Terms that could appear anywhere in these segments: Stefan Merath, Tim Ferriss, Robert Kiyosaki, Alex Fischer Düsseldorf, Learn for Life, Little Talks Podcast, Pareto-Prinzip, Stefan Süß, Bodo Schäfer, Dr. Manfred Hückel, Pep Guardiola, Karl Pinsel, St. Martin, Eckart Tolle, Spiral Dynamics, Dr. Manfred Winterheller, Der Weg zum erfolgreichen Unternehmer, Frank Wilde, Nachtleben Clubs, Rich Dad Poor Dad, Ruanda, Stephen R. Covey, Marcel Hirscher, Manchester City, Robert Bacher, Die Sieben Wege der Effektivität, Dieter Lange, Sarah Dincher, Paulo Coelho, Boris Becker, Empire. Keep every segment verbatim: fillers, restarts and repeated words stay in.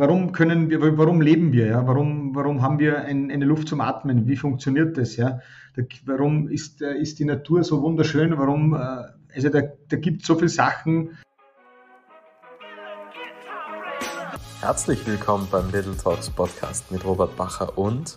warum können wir, warum leben wir, ja? Warum, warum haben wir ein, eine Luft zum Atmen? Wie funktioniert das, ja? Da, warum ist, ist die Natur so wunderschön? Warum, also da, da gibt es so viele Sachen. Herzlich willkommen beim Little Talks Podcast mit Robert Bacher und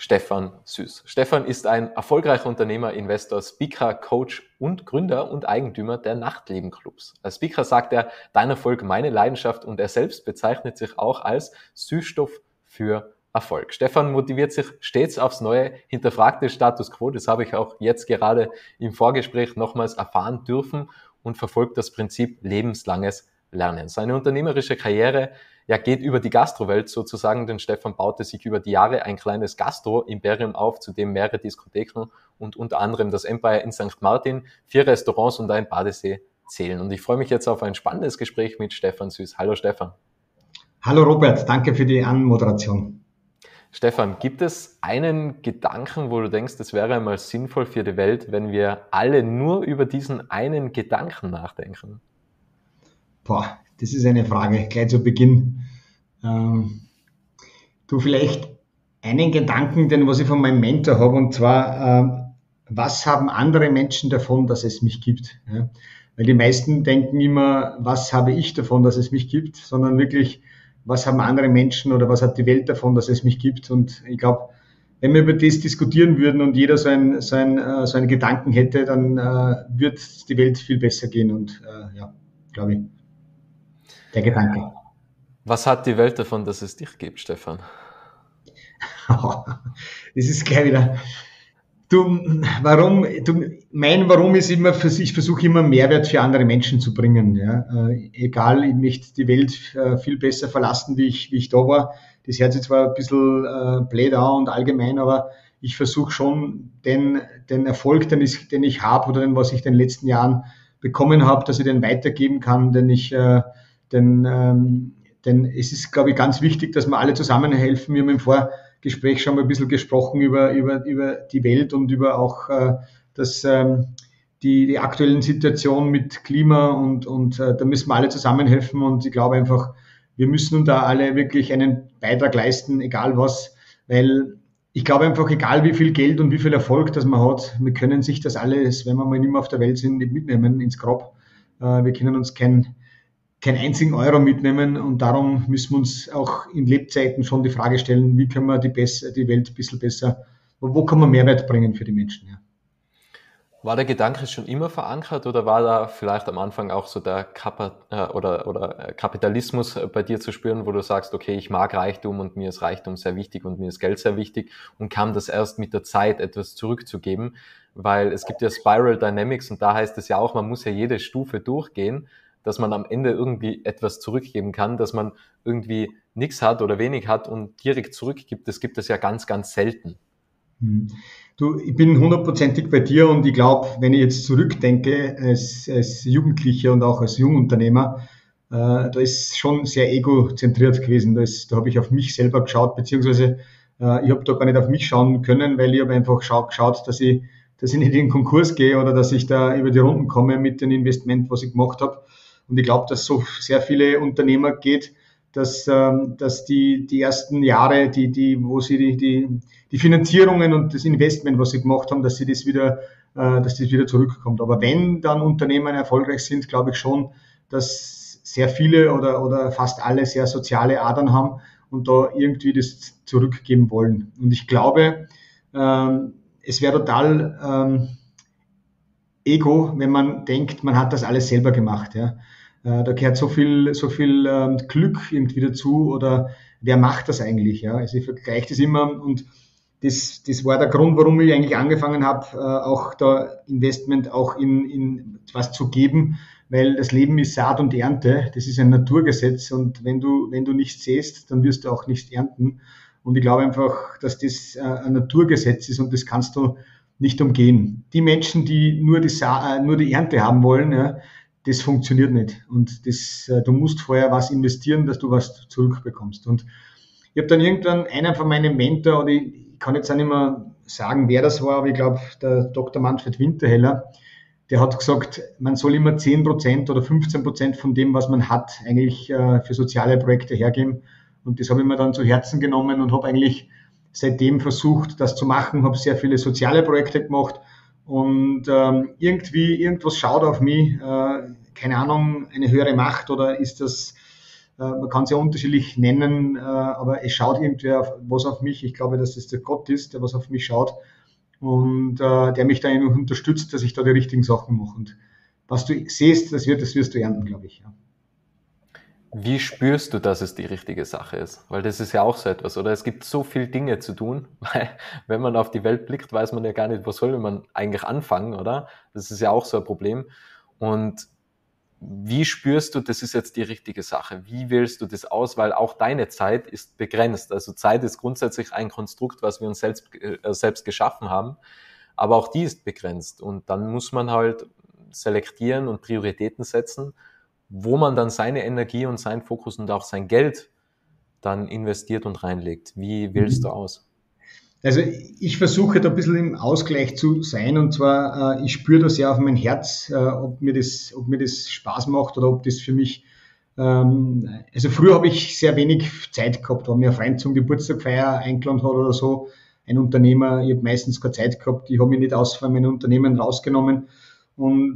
Stefan Süß. Stefan ist ein erfolgreicher Unternehmer, Investor, Speaker, Coach und Gründer und Eigentümer der Nachtleben Clubs. Als Speaker sagt er, dein Erfolg, meine Leidenschaft, und er selbst bezeichnet sich auch als Süßstoff für Erfolg. Stefan motiviert sich stets aufs Neue, hinterfragt den Status Quo, das habe ich auch jetzt gerade im Vorgespräch nochmals erfahren dürfen, und verfolgt das Prinzip lebenslanges Lernen. Seine unternehmerische Karriere ja, geht über die Gastrowelt sozusagen, denn Stefan baute sich über die Jahre ein kleines Gastro-Imperium auf, zu dem mehrere Diskotheken und unter anderem das Empire in Sankt Martin, vier Restaurants und ein Badesee zählen. Und ich freue mich jetzt auf ein spannendes Gespräch mit Stefan Süß. Hallo Stefan. Hallo Robert, danke für die Anmoderation. Stefan, gibt es einen Gedanken, wo du denkst, es wäre einmal sinnvoll für die Welt, wenn wir alle nur über diesen einen Gedanken nachdenken? Boah, das ist eine Frage, gleich zu Beginn. Ähm, du, vielleicht einen Gedanken, den was ich von meinem Mentor habe, und zwar, äh, was haben andere Menschen davon, dass es mich gibt? Ja? Weil die meisten denken immer, was habe ich davon, dass es mich gibt, sondern wirklich, was haben andere Menschen oder was hat die Welt davon, dass es mich gibt? Und ich glaube, wenn wir über das diskutieren würden und jeder so einen so ein, äh, so einen Gedanken hätte, dann äh, würde die Welt viel besser gehen, und äh, ja, glaube ich. Der Gedanke. Was hat die Welt davon, dass es dich gibt, Stefan? Oh, das ist gleich wieder. Du, warum, du, mein Warum ist immer, ich versuche immer Mehrwert für andere Menschen zu bringen. Ja. Äh, egal, ich möchte die Welt äh, viel besser verlassen, wie ich, wie ich da war. Das hört sich zwar ein bisschen äh, blöd an und allgemein, aber ich versuche schon den, den Erfolg, den ich, den ich habe oder den, was ich in den letzten Jahren bekommen habe, dass ich den weitergeben kann, denn ich... Äh, Denn, ähm, denn es ist, glaube ich, ganz wichtig, dass wir alle zusammen helfen. Wir haben im Vorgespräch schon mal ein bisschen gesprochen über, über, über die Welt und über auch äh, das, ähm, die, die aktuellen Situation mit Klima, und, und äh, da müssen wir alle zusammen helfen, und ich glaube einfach, wir müssen da alle wirklich einen Beitrag leisten, egal was, weil ich glaube einfach, egal wie viel Geld und wie viel Erfolg das man hat, wir können sich das alles, wenn wir mal nicht mehr auf der Welt sind, nicht mitnehmen ins Grab. Äh, wir können uns kein keinen einzigen Euro mitnehmen, und darum müssen wir uns auch in Lebzeiten schon die Frage stellen, wie können wir die, Bess- die Welt ein bisschen besser, wo, wo kann man Mehrwert bringen für die Menschen. Ja. War der Gedanke schon immer verankert, oder war da vielleicht am Anfang auch so der Kap- oder, oder Kapitalismus bei dir zu spüren, wo du sagst, okay, ich mag Reichtum und mir ist Reichtum sehr wichtig und mir ist Geld sehr wichtig, und kam das erst mit der Zeit, etwas zurückzugeben, weil es gibt ja Spiral Dynamics, und da heißt es ja auch, man muss ja jede Stufe durchgehen, dass man am Ende irgendwie etwas zurückgeben kann, dass man irgendwie nichts hat oder wenig hat und direkt zurückgibt. Das gibt es ja ganz, ganz selten. Du, ich bin hundertprozentig bei dir, und ich glaube, wenn ich jetzt zurückdenke, als, als Jugendlicher und auch als Jungunternehmer, äh, da ist schon sehr egozentriert gewesen. Da, da habe ich auf mich selber geschaut, beziehungsweise äh, ich habe da gar nicht auf mich schauen können, weil ich habe einfach schau- geschaut, dass ich, dass ich nicht in den Konkurs gehe oder dass ich da über die Runden komme mit dem Investment, was ich gemacht habe. Und ich glaube, dass so sehr viele Unternehmer geht, dass, ähm, dass die, die ersten Jahre, die, die, wo sie die, die, die Finanzierungen und das Investment, was sie gemacht haben, dass sie das wieder, äh, dass das wieder zurückkommt. Aber wenn dann Unternehmen erfolgreich sind, glaube ich schon, dass sehr viele oder, oder fast alle sehr soziale Adern haben und da irgendwie das zurückgeben wollen. Und ich glaube, ähm, es wäre total, ähm, Ego, wenn man denkt, man hat das alles selber gemacht, ja. Da gehört so viel, so viel Glück irgendwie dazu, oder wer macht das eigentlich? Ja? Also ich vergleiche das immer, und das, das war der Grund, warum ich eigentlich angefangen habe, auch da Investment auch in, in was zu geben, weil das Leben ist Saat und Ernte, das ist ein Naturgesetz, und wenn du, wenn du nichts säst, dann wirst du auch nichts ernten, und ich glaube einfach, dass das ein Naturgesetz ist, und das kannst du nicht umgehen. Die Menschen, die nur die, Sa- nur die Ernte haben wollen, ja, das funktioniert nicht. Und das, du musst vorher was investieren, dass du was zurückbekommst. Und ich habe dann irgendwann einen von meinen Mentor, oder ich kann jetzt auch nicht mehr sagen, wer das war, aber ich glaube, der Doktor Manfred Winterheller, der hat gesagt, man soll immer zehn Prozent oder fünfzehn Prozent von dem, was man hat, eigentlich äh, für soziale Projekte hergeben. Und das habe ich mir dann zu Herzen genommen und habe eigentlich seitdem versucht, das zu machen, habe sehr viele soziale Projekte gemacht und ähm, irgendwie, irgendwas schaut auf mich, äh, keine Ahnung, eine höhere Macht oder ist das, äh, man kann es ja unterschiedlich nennen, äh, aber es schaut irgendwer auf, was auf mich, ich glaube, dass es der Gott ist, der was auf mich schaut und äh, der mich da eben unterstützt, dass ich da die richtigen Sachen mache und was du siehst, das, wird, das wirst du ernten, glaube ich, ja. Wie spürst du, dass es die richtige Sache ist? Weil das ist ja auch so etwas, oder? Es gibt so viele Dinge zu tun, weil wenn man auf die Welt blickt, weiß man ja gar nicht, was soll man eigentlich anfangen, oder? Das ist ja auch so ein Problem. Und wie spürst du, das ist jetzt die richtige Sache? Wie wählst du das aus? Weil auch deine Zeit ist begrenzt. Also Zeit ist grundsätzlich ein Konstrukt, was wir uns selbst, äh, selbst geschaffen haben, aber auch die ist begrenzt. Und dann muss man halt selektieren und Prioritäten setzen, wo man dann seine Energie und seinen Fokus und auch sein Geld dann investiert und reinlegt. Wie wählst du aus? Also ich versuche da ein bisschen im Ausgleich zu sein und zwar, ich spüre da sehr auf mein Herz, ob mir das, ob mir das Spaß macht oder ob das für mich, also früher habe ich sehr wenig Zeit gehabt, wenn mir ein Freund zum Geburtstag Feier eingeladen hat oder so, ein Unternehmer, ich habe meistens keine Zeit gehabt, ich habe mich nicht aus von meinem Unternehmen rausgenommen und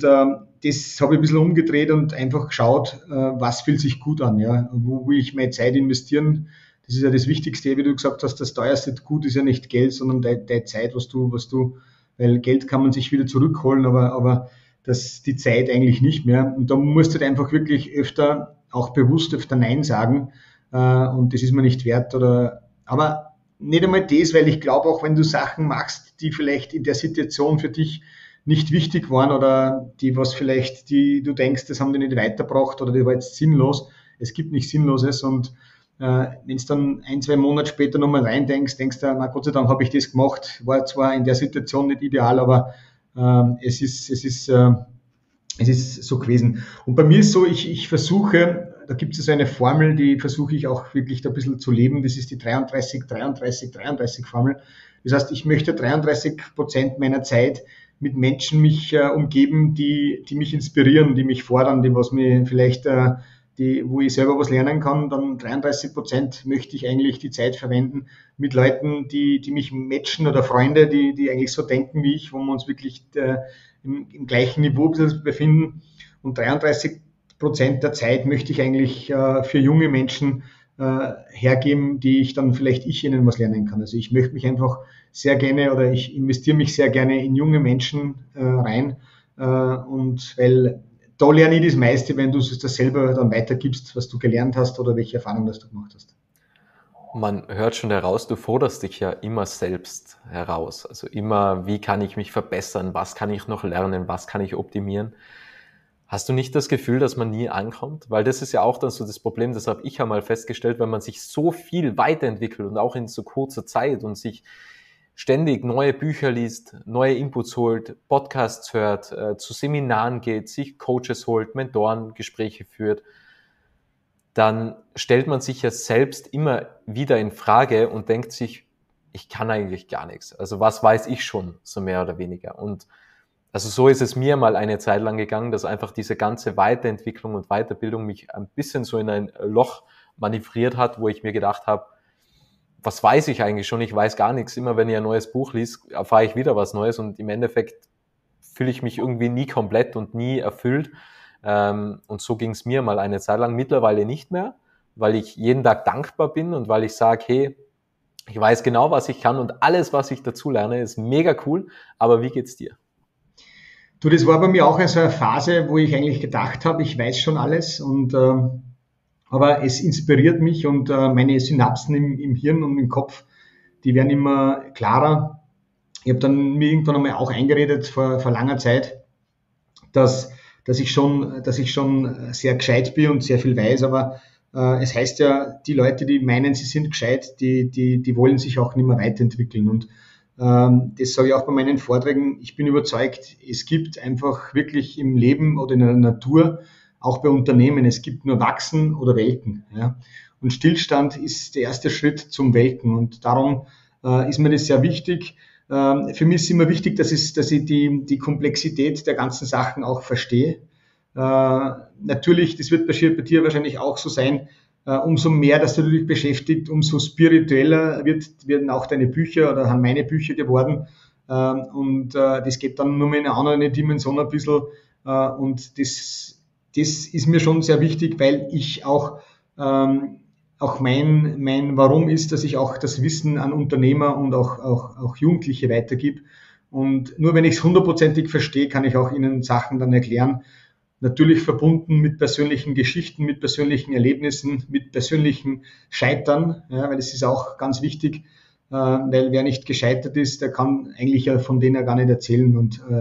das habe ich ein bisschen umgedreht und einfach geschaut, was fühlt sich gut an, ja, wo will ich meine Zeit investieren. Das ist ja das Wichtigste, wie du gesagt hast, das teuerste Gut ist ja nicht Geld, sondern deine Zeit, was du, was du, weil Geld kann man sich wieder zurückholen, aber, aber das, die Zeit eigentlich nicht mehr. Und da musst du halt einfach wirklich öfter, auch bewusst öfter Nein sagen, und das ist mir nicht wert oder, aber nicht einmal das, weil ich glaube, auch wenn du Sachen machst, die vielleicht in der Situation für dich nicht wichtig waren oder die, was vielleicht, die du denkst, das haben die nicht weitergebracht oder die war jetzt sinnlos. Es gibt nichts Sinnloses und äh, wenn du dann ein, zwei Monate später nochmal reindenkst, denkst du, na Gott sei Dank habe ich das gemacht, war zwar in der Situation nicht ideal, aber äh, es ist, es ist, äh, es ist so gewesen. Und bei mir ist so, ich, ich versuche, da gibt es so eine Formel, die versuche ich auch wirklich da ein bisschen zu leben, das ist die dreiunddreißig dreiunddreißig dreiunddreißig Formel. Das heißt, ich möchte dreiunddreißig Prozent meiner Zeit mit Menschen mich äh, umgeben, die, die mich inspirieren, die mich fordern, die was mir vielleicht, äh, die, wo ich selber was lernen kann, dann dreiunddreißig Prozent möchte ich eigentlich die Zeit verwenden mit Leuten, die, die mich matchen oder Freunde, die, die eigentlich so denken wie ich, wo wir uns wirklich äh, im, im gleichen Niveau befinden. Und dreiunddreißig Prozent der Zeit möchte ich eigentlich äh, für junge Menschen äh, hergeben, die ich dann vielleicht ich ihnen was lernen kann. Also ich möchte mich einfach sehr gerne oder ich investiere mich sehr gerne in junge Menschen äh, rein äh, und weil da lerne ich das meiste, wenn du es das selber dann weitergibst, was du gelernt hast oder welche Erfahrung das du gemacht hast. Man hört schon heraus, du forderst dich ja immer selbst heraus, also immer, wie kann ich mich verbessern, was kann ich noch lernen, was kann ich optimieren. Hast du nicht das Gefühl, dass man nie ankommt? Weil das ist ja auch dann so das Problem, das habe ich ja mal festgestellt, wenn man sich so viel weiterentwickelt und auch in so kurzer Zeit und sich ständig neue Bücher liest, neue Inputs holt, Podcasts hört, äh, zu Seminaren geht, sich Coaches holt, Mentoren, Gespräche führt, dann stellt man sich ja selbst immer wieder in Frage und denkt sich, ich kann eigentlich gar nichts. Also was weiß ich schon, so mehr oder weniger. Und also so ist es mir mal eine Zeit lang gegangen, dass einfach diese ganze Weiterentwicklung und Weiterbildung mich ein bisschen so in ein Loch manövriert hat, wo ich mir gedacht habe, was weiß ich eigentlich schon? Ich weiß gar nichts. Immer wenn ich ein neues Buch lese, erfahre ich wieder was Neues und im Endeffekt fühle ich mich irgendwie nie komplett und nie erfüllt. Und so ging es mir mal eine Zeit lang, mittlerweile nicht mehr, weil ich jeden Tag dankbar bin und weil ich sage, hey, ich weiß genau, was ich kann und alles, was ich dazu lerne, ist mega cool. Aber wie geht's dir? Du, das war bei mir auch in so einer Phase, wo ich eigentlich gedacht habe, ich weiß schon alles und ähm, aber es inspiriert mich und äh, meine Synapsen im, im Hirn und im Kopf, die werden immer klarer. Ich habe dann mir irgendwann einmal auch eingeredet vor, vor langer Zeit, dass, dass, ich schon, dass ich schon sehr gescheit bin und sehr viel weiß, aber äh, es heißt ja, die Leute, die meinen, sie sind gescheit, die, die, die wollen sich auch nicht mehr weiterentwickeln und das sage ich auch bei meinen Vorträgen, ich bin überzeugt, es gibt einfach wirklich im Leben oder in der Natur, auch bei Unternehmen, es gibt nur Wachsen oder Welken. Ja? Und Stillstand ist der erste Schritt zum Welken und darum äh, ist mir das sehr wichtig, Für mich ist immer wichtig, dass ich, dass ich die, die Komplexität der ganzen Sachen auch verstehe. Natürlich, das wird bei dir wahrscheinlich auch so sein, umso mehr, dass du dich beschäftigt, umso spiritueller wird, werden auch deine Bücher oder haben meine Bücher geworden. Und das geht dann nur mal in eine andere Dimension ein bisschen. Und das, das ist mir schon sehr wichtig, weil ich auch, auch mein, mein Warum ist, dass ich auch das Wissen an Unternehmer und auch, auch, auch Jugendliche weitergebe. Und nur wenn ich es hundertprozentig verstehe, kann ich auch ihnen Sachen dann erklären. Natürlich verbunden mit persönlichen Geschichten, mit persönlichen Erlebnissen, mit persönlichen Scheitern, ja, weil es ist auch ganz wichtig, äh, weil wer nicht gescheitert ist, der kann eigentlich ja von denen ja gar nicht erzählen. Und äh,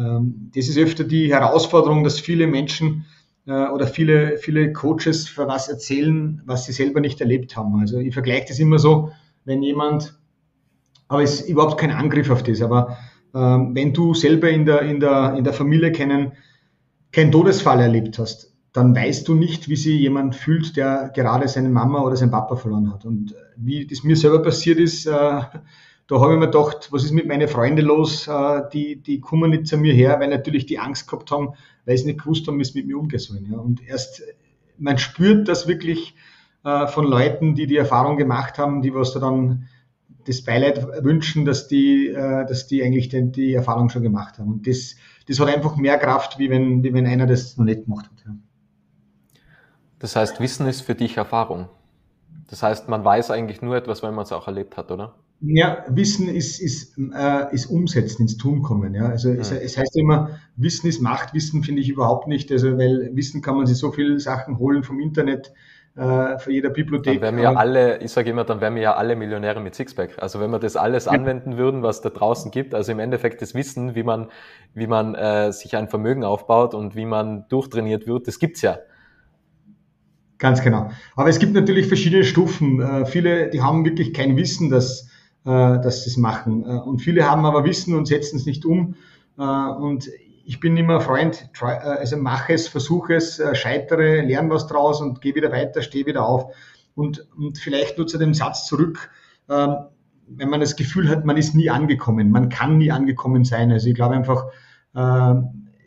äh, das ist öfter die Herausforderung, dass viele Menschen äh, oder viele viele Coaches für was erzählen, was sie selber nicht erlebt haben. Also ich vergleiche das immer so, wenn jemand, aber es ist überhaupt kein Angriff auf das, aber äh, wenn du selber in der in der in der Familie kennen keinen Todesfall erlebt hast, dann weißt du nicht, wie sich jemand fühlt, der gerade seine Mama oder seinen Papa verloren hat. Und wie das mir selber passiert ist, äh, da habe ich mir gedacht, was ist mit meinen Freunden los, äh, die, die kommen nicht zu mir her, weil natürlich die Angst gehabt haben, weil sie nicht gewusst haben, wie es mit mir umgehen soll. Ja. Und erst, man spürt das wirklich äh, von Leuten, die die Erfahrung gemacht haben, die was da dann das Beileid wünschen, dass die, äh, dass die eigentlich die, die Erfahrung schon gemacht haben. Und das Das hat einfach mehr Kraft, wie wenn, wie wenn einer das noch nicht gemacht hat. Ja. Das heißt, Wissen ist für dich Erfahrung. Das heißt, man weiß eigentlich nur etwas, wenn man es auch erlebt hat, oder? Ja, Wissen ist, ist, äh, ist Umsetzen, ins Tun kommen. Ja. Also ja. Es, es heißt immer, Wissen ist Macht. Wissen finde ich überhaupt nicht. Also, weil Wissen kann man sich so viele Sachen holen vom Internet, äh, von jeder Bibliothek. Dann wären wir ja alle, ich sage immer, dann wären wir ja alle Millionäre mit Sixpack. Also wenn wir das alles ja. anwenden würden, was da draußen gibt, also im Endeffekt das Wissen, wie man, wie man äh, sich ein Vermögen aufbaut und wie man durchtrainiert wird, das gibt's ja. Ganz genau. Aber es gibt natürlich verschiedene Stufen. Äh, viele, die haben wirklich kein Wissen, dass, äh, dass sie es machen. Äh, und viele haben aber Wissen und setzen es nicht um. Äh, und ich bin immer Freund, also mache es, versuche es, scheitere, lerne was draus und gehe wieder weiter, stehe wieder auf. Und, und vielleicht nur zu dem Satz zurück, ähm, wenn man das Gefühl hat, man ist nie angekommen, man kann nie angekommen sein. Also ich glaube einfach, äh,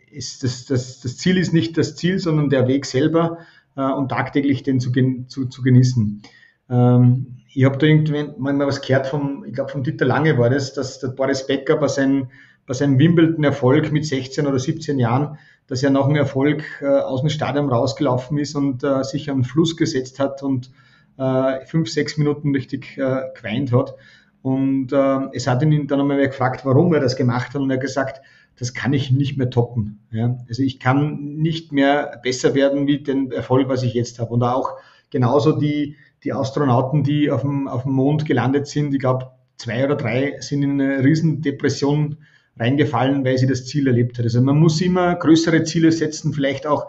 ist das, das, das Ziel ist nicht das Ziel, sondern der Weg selber äh, und tagtäglich den zu, gen, zu, zu genießen. Ähm, ich habe da irgendwann mal was gehört, vom, ich glaube vom Dieter Lange war das, dass der Boris Becker bei seinen bei seinem Wimbledon-Erfolg mit sechzehn oder siebzehn Jahren, dass er nach dem Erfolg äh, aus dem Stadion rausgelaufen ist und äh, sich an den Fluss gesetzt hat und äh, fünf, sechs Minuten richtig äh, geweint hat. Und äh, es hat ihn dann einmal gefragt, warum er das gemacht hat. Und er hat gesagt, das kann ich nicht mehr toppen. Ja? Also ich kann nicht mehr besser werden wie den Erfolg, was ich jetzt habe. Und auch genauso die, die Astronauten, die auf dem, auf dem Mond gelandet sind, ich glaube, zwei oder drei sind in eine Riesendepression reingefallen, weil sie das Ziel erlebt hat. Also man muss immer größere Ziele setzen, vielleicht auch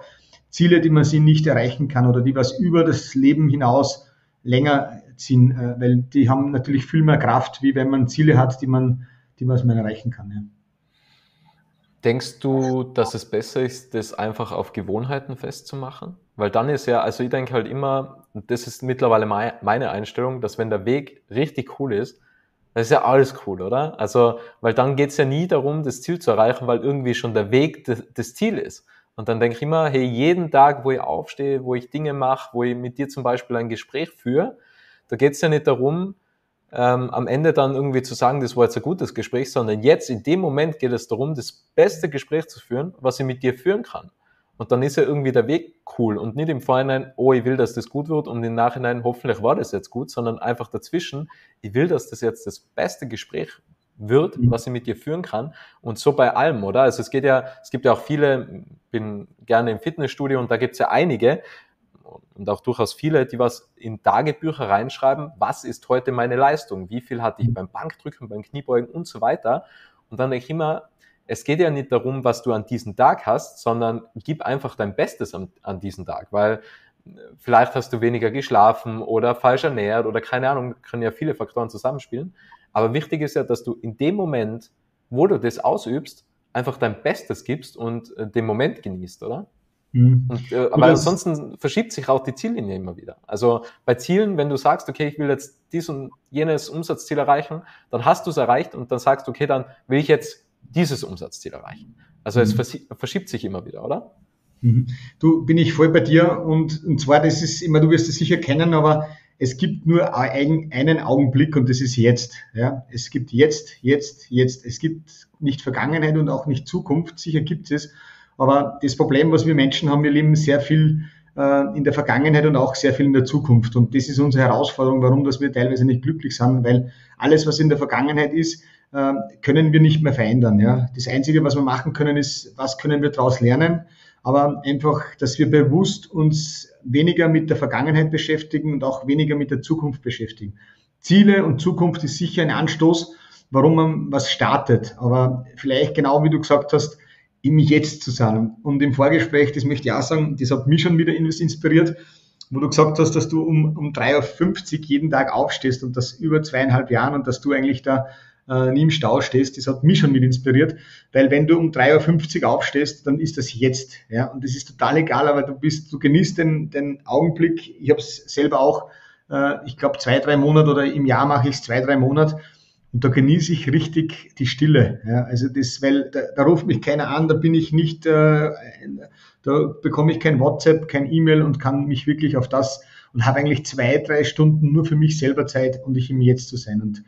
Ziele, die man sie nicht erreichen kann oder die was über das Leben hinaus länger ziehen, weil die haben natürlich viel mehr Kraft, wie wenn man Ziele hat, die man, die man erreichen kann. Ja. Denkst du, dass es besser ist, das einfach auf Gewohnheiten festzumachen? Weil dann ist ja, also ich denke halt immer, das ist mittlerweile meine Einstellung, dass wenn der Weg richtig cool ist, das ist ja alles cool, oder? Also, weil dann geht es ja nie darum, das Ziel zu erreichen, weil irgendwie schon der Weg de- das Ziel ist. Und dann denke ich immer, hey, jeden Tag, wo ich aufstehe, wo ich Dinge mache, wo ich mit dir zum Beispiel ein Gespräch führe, da geht es ja nicht darum, ähm, am Ende dann irgendwie zu sagen, das war jetzt ein gutes Gespräch, sondern jetzt in dem Moment geht es darum, das beste Gespräch zu führen, was ich mit dir führen kann. Und dann ist ja irgendwie der Weg cool und nicht im Vorhinein, oh, ich will, dass das gut wird und im Nachhinein, hoffentlich war das jetzt gut, sondern einfach dazwischen, ich will, dass das jetzt das beste Gespräch wird, was ich mit dir führen kann und so bei allem, oder? Also es geht ja, es gibt ja auch viele, bin gerne im Fitnessstudio und da gibt's ja einige und auch durchaus viele, die was in Tagebücher reinschreiben, was ist heute meine Leistung, wie viel hatte ich beim Bankdrücken, beim Kniebeugen und so weiter und dann denke ich immer, es geht ja nicht darum, was du an diesem Tag hast, sondern gib einfach dein Bestes an, an diesem Tag, weil vielleicht hast du weniger geschlafen oder falsch ernährt oder keine Ahnung, können ja viele Faktoren zusammenspielen, aber wichtig ist ja, dass du in dem Moment, wo du das ausübst, einfach dein Bestes gibst und den Moment genießt, oder? Mhm. Und, äh, aber ansonsten verschiebt sich auch die Ziellinie immer wieder. Also bei Zielen, wenn du sagst, okay, ich will jetzt dies und jenes Umsatzziel erreichen, dann hast du es erreicht und dann sagst du, okay, dann will ich jetzt dieses Umsatzziel erreichen. Also es mhm. verschiebt sich immer wieder, oder? Mhm. Du, bin ich voll bei dir und, und zwar, das ist immer, du wirst es sicher kennen, aber es gibt nur ein, einen Augenblick und das ist jetzt. Ja? Es gibt jetzt, jetzt, jetzt. Es gibt nicht Vergangenheit und auch nicht Zukunft, sicher gibt es. Aber das Problem, was wir Menschen haben, wir leben sehr viel äh, in der Vergangenheit und auch sehr viel in der Zukunft. Und das ist unsere Herausforderung, warum dass wir teilweise nicht glücklich sind, weil alles, was in der Vergangenheit ist, äh, können wir nicht mehr verändern. Ja? Das Einzige, was wir machen können, ist, was können wir daraus lernen? Aber einfach, dass wir bewusst uns weniger mit der Vergangenheit beschäftigen und auch weniger mit der Zukunft beschäftigen. Ziele und Zukunft ist sicher ein Anstoß, warum man was startet. Aber vielleicht genau, wie du gesagt hast, im Jetzt zu sein. Und im Vorgespräch, das möchte ich auch sagen, das hat mich schon wieder inspiriert, wo du gesagt hast, dass du um, um drei Uhr fünfzig jeden Tag aufstehst und das über zweieinhalb Jahren und dass du eigentlich da äh, nie im Stau stehst, das hat mich schon wieder inspiriert, weil wenn du um drei Uhr fünfzig aufstehst, dann ist das jetzt. Ja? Und das ist total egal, aber du bist, du genießt den, den Augenblick. Ich habe es selber auch, äh, ich glaube zwei, drei Monate oder im Jahr mache ich es zwei, drei Monate. Und da genieße ich richtig die Stille. Ja, also das, weil da, da ruft mich keiner an, da bin ich nicht, äh, da bekomme ich kein WhatsApp, kein E-Mail und kann mich wirklich auf das und habe eigentlich zwei, drei Stunden nur für mich selber Zeit und ich im Jetzt zu sein. Und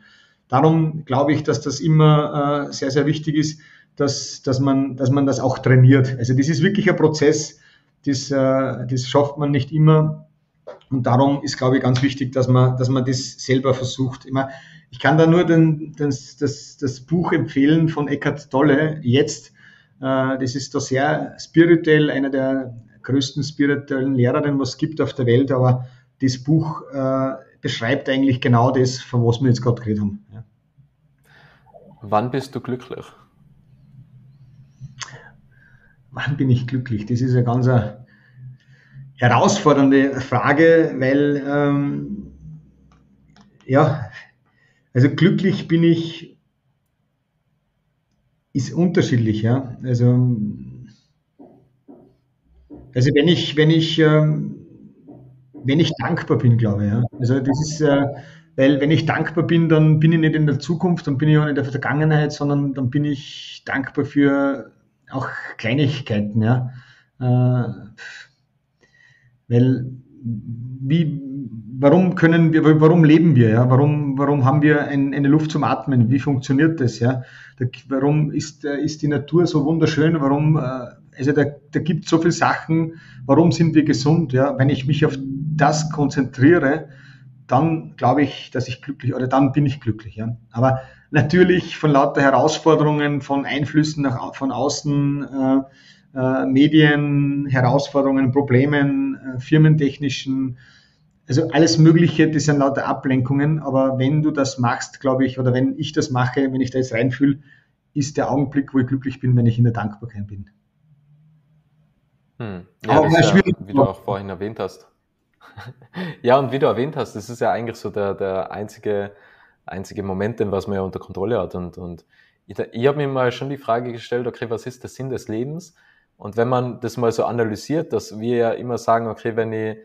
darum glaube ich, dass das immer äh, sehr, sehr wichtig ist, dass, dass, man, dass man das auch trainiert. Also das ist wirklich ein Prozess, das, äh, das schafft man nicht immer. Und darum ist, glaube ich, ganz wichtig, dass man, dass man das selber versucht. Immer, ich kann da nur den, das, das, das Buch empfehlen von Eckart Tolle, Jetzt. Das ist da sehr spirituell, einer der größten spirituellen Lehrer, den es gibt auf der Welt. Aber das Buch beschreibt eigentlich genau das, von was wir jetzt gerade geredet haben. Ja. Wann bist du glücklich? Wann bin ich glücklich? Das ist ein ganzer... herausfordernde Frage, weil, ähm, ja, also glücklich bin ich, ist unterschiedlich, ja, also, also wenn ich, wenn ich, ähm, wenn ich dankbar bin, glaube ich, ja, also das ist, äh, weil wenn ich dankbar bin, dann bin ich nicht in der Zukunft, dann bin ich auch nicht in der Vergangenheit, sondern dann bin ich dankbar für auch Kleinigkeiten, ja, äh, Weil, wie, warum können wir, warum leben wir, ja? Warum, warum haben wir ein, eine Luft zum Atmen? Wie funktioniert das, ja? Da, warum ist, ist die Natur so wunderschön? Warum, also da, da gibt es so viele Sachen. Warum sind wir gesund, ja? Wenn ich mich auf das konzentriere, dann glaube ich, dass ich glücklich, oder dann bin ich glücklich, ja? Aber natürlich von lauter Herausforderungen, von Einflüssen nach, von außen, äh, Äh, Medien, Herausforderungen, Problemen, äh, firmentechnischen, also alles Mögliche, das sind lauter Ablenkungen, aber wenn du das machst, glaube ich, oder wenn ich das mache, wenn ich da jetzt reinfühle, ist der Augenblick, wo ich glücklich bin, wenn ich in der Dankbarkeit bin. Hm. Ja, aber das ist ja, wie du auch vorhin erwähnt hast. Ja, und wie du erwähnt hast, das ist ja eigentlich so der, der einzige, einzige Moment, den was man ja unter Kontrolle hat. Und, und ich, ich habe mir mal schon die Frage gestellt, okay, was ist der Sinn des Lebens? Und wenn man das mal so analysiert, dass wir ja immer sagen, okay, wenn ich,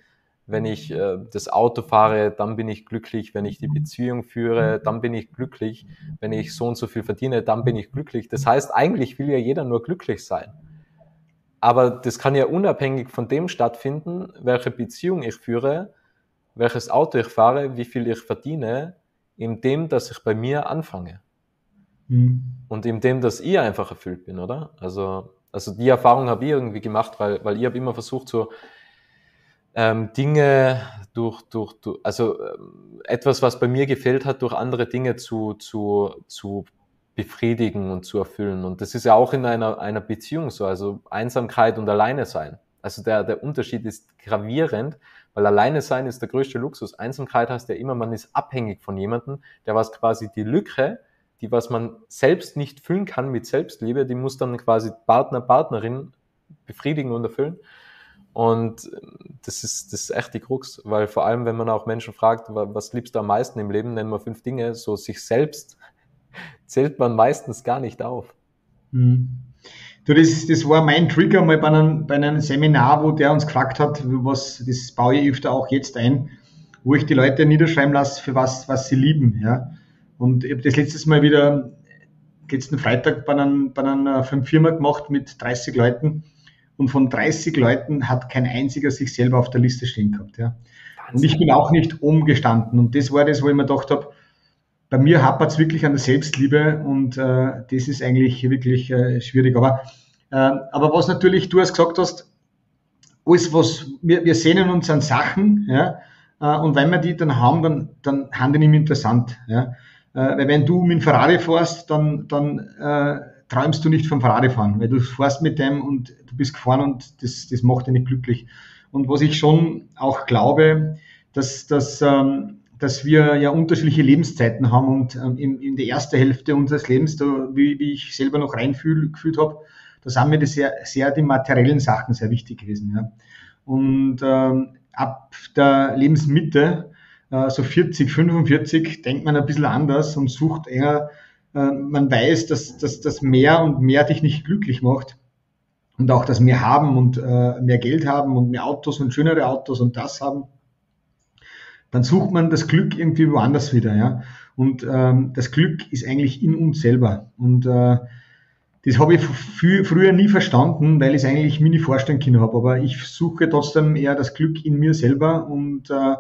wenn ich äh, das Auto fahre, dann bin ich glücklich, wenn ich die Beziehung führe, dann bin ich glücklich, wenn ich so und so viel verdiene, dann bin ich glücklich. Das heißt, eigentlich will ja jeder nur glücklich sein. Aber das kann ja unabhängig von dem stattfinden, welche Beziehung ich führe, welches Auto ich fahre, wie viel ich verdiene, indem, dass ich bei mir anfange. Mhm. Und indem, dass ich einfach erfüllt bin, oder? Also... Also die Erfahrung habe ich irgendwie gemacht, weil, weil ich habe immer versucht, so ähm, Dinge durch, durch, durch also ähm, etwas, was bei mir gefehlt hat, durch andere Dinge zu, zu, zu befriedigen und zu erfüllen. Und das ist ja auch in einer, einer Beziehung so, also Einsamkeit und Alleine sein. Also der, der Unterschied ist gravierend, weil Alleine sein ist der größte Luxus. Einsamkeit heißt ja immer, man ist abhängig von jemandem, der was quasi die Lücke, die, was man selbst nicht füllen kann mit Selbstliebe, die muss dann quasi Partner, Partnerin befriedigen und erfüllen. Und das ist, das ist echt die Krux, weil vor allem, wenn man auch Menschen fragt, was liebst du am meisten im Leben, nennen wir fünf Dinge, so sich selbst zählt man meistens gar nicht auf. Mhm. Du, das, das war mein Trigger mal bei einem, bei einem Seminar, wo der uns gefragt hat, was, das baue ich öfter auch jetzt ein, wo ich die Leute niederschreiben lasse, für was, was sie lieben. Ja. Und ich habe das letztes Mal wieder, letzten Freitag bei einem, bei einer Firma gemacht mit dreißig Leuten. Und von dreißig Leuten hat kein einziger sich selber auf der Liste stehen gehabt. Ja. Und ich bin auch nicht umgestanden. Und das war das, wo ich mir gedacht habe, bei mir hapert es wirklich an der Selbstliebe und äh, das ist eigentlich wirklich äh, schwierig. Aber, äh, aber was natürlich du hast gesagt hast, alles, was wir, wir sehnen uns an Sachen, ja, äh, und wenn wir die dann haben, dann, dann haben die nicht mehr interessant. Ja. Äh, weil wenn du mit dem Ferrari fährst, dann, dann äh, träumst du nicht vom Ferrarifahren, weil du fährst mit dem und du bist gefahren und das, das macht dich nicht glücklich. Und was ich schon auch glaube, dass dass ähm, dass wir ja unterschiedliche Lebenszeiten haben und ähm, in, in der ersten Hälfte unseres Lebens, da, wie, wie ich selber noch reinfühl, gefühlt habe, da sind mir das sehr, sehr die materiellen Sachen sehr wichtig gewesen. Ja. Und ähm, ab der Lebensmitte, äh, so vierzig, fünfundvierzig, denkt man ein bisschen anders und sucht eher, äh, man weiß, dass, dass, dass mehr und mehr dich nicht glücklich macht und auch, dass mehr haben und äh, mehr Geld haben und mehr Autos und schönere Autos und das haben. Dann sucht man das Glück irgendwie woanders wieder, ja. Und ähm, das Glück ist eigentlich in uns selber. Und äh, das habe ich f- früher nie verstanden, weil ich es eigentlich mir nie vorstellen können habe. Aber ich suche trotzdem eher das Glück in mir selber. Und äh,